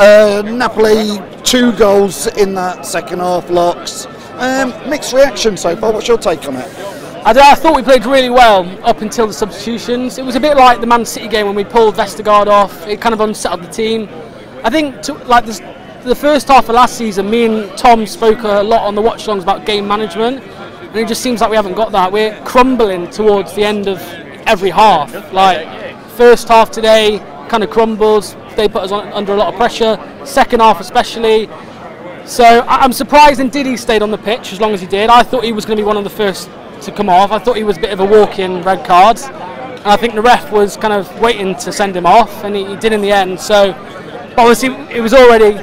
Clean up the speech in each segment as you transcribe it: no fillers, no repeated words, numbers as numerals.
Napoli, 2 goals in that second half, locks. Mixed reaction so far. What's your take on it? I thought we played really well up until the substitutions. It was a bit like the Man City game when we pulled Vestergaard off. It kind of unsettled the team. I think the first half of last season, me and Tom spoke a lot on the watch-alongs about game management, and it just seems like we haven't got that. We're crumbling towards the end of every half. Like, first half today kind of crumbles. They put us under a lot of pressure. Second half especially. So I'm surprised Ndidi stayed on the pitch as long as he did. I thought he was going to be one of the first to come off. I thought he was a bit of a walk-in red card. And I think the ref was kind of waiting to send him off, and he did in the end. So obviously it was already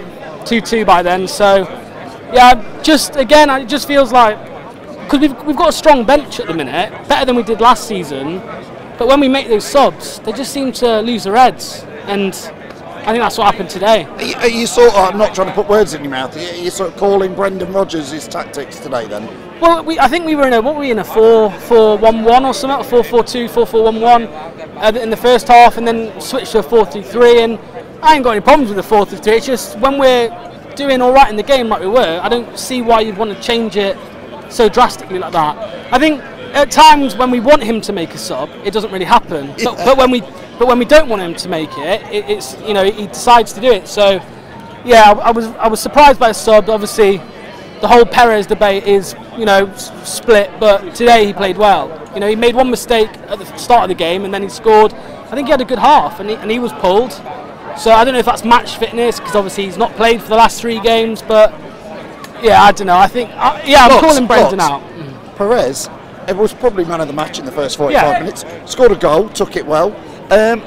2-2 by then. So yeah, just again, it just feels like, because we've got a strong bench at the minute, better than we did last season. But when we make those subs, they just seem to lose their heads, and I think that's what happened today. Are you sort of, I'm not trying to put words in your mouth, you're sort of calling Brendan Rodgers' his tactics today then? Well, I think we were in a, what were we in, a 4-4-1-1 or something, 4-4-2, 4-4-1-1 in the first half, and then switched to a 4-3-3, and I ain't got any problems with the 4-3-3, it's just when we're doing alright in the game like we were, I don't see why you'd want to change it so drastically like that. I think at times when we want him to make a sub, it doesn't really happen. Yeah. But when we don't want him to make it, it's, you know, he decides to do it. So yeah, I was surprised by a sub. Obviously, the whole Perez debate is, you know, split. But today he played well. You know, he made one mistake at the start of the game, and then he scored. I think he had a good half, and he was pulled. So I don't know if that's match fitness, because obviously he's not played for the last 3 games. But yeah, I don't know. I think I'm calling Brendan out. Perez. It was probably man of the match in the first 45 minutes. Scored a goal, took it well.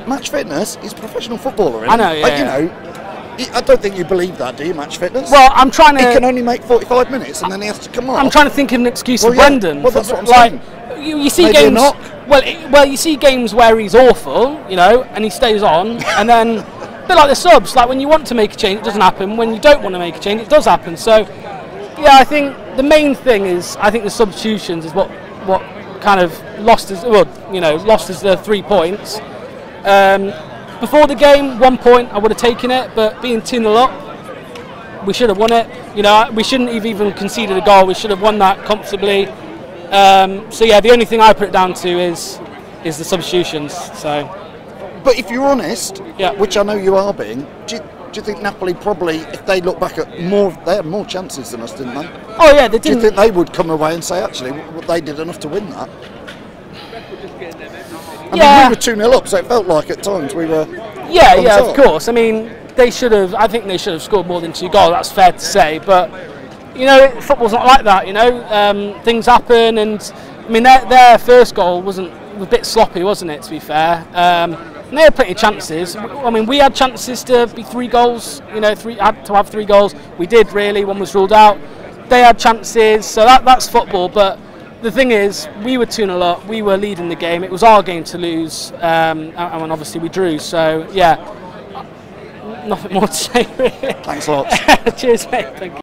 Match fitness, he's a professional footballer. Isn't he? I know, yeah. You know, I don't think you believe that, do you, match fitness? Well, I'm trying to... He can only make 45 minutes and then he has to come on. I'm trying to think of an excuse for Brendan. Well, that's what I'm saying. You see games... Well, you see games where he's awful, you know, and he stays on, and then... A bit like the subs, like when you want to make a change, it doesn't happen. When you don't want to make a change, it does happen. So, yeah, I think the main thing is, I think the substitutions is what kind of lost us, well, you know, lost us the 3 points. Before the game, 1 point, I would have taken it, but being 2-0 up, we should have won it. You know, we shouldn't have even conceded a goal. We should have won that comfortably. So yeah, the only thing I put it down to is the substitutions. So, but if you're honest, which I know you are being, do you think Napoli probably, if they look back at more, they had more chances than us, didn't they? Oh yeah, they did. Do you think they would come away and say, actually, they did enough to win that? I mean, we were 2-0 up, so it felt like at times we were... Yeah, of course. I mean, they should have, I think they should have scored more than 2 goals, that's fair to say. But, you know, football's not like that, you know. Things happen, and, I mean, their first goal was a bit sloppy, wasn't it, to be fair? And they had plenty of chances. I mean, we had chances to be 3 goals, you know, to have 3 goals. We did, really. 1 was ruled out. They had chances, so that's football. But the thing is, we were 2-0 up. We were leading the game. It was our game to lose, and obviously we drew. So, yeah, nothing more to say, really. Thanks a lot. Cheers, mate. Thank you.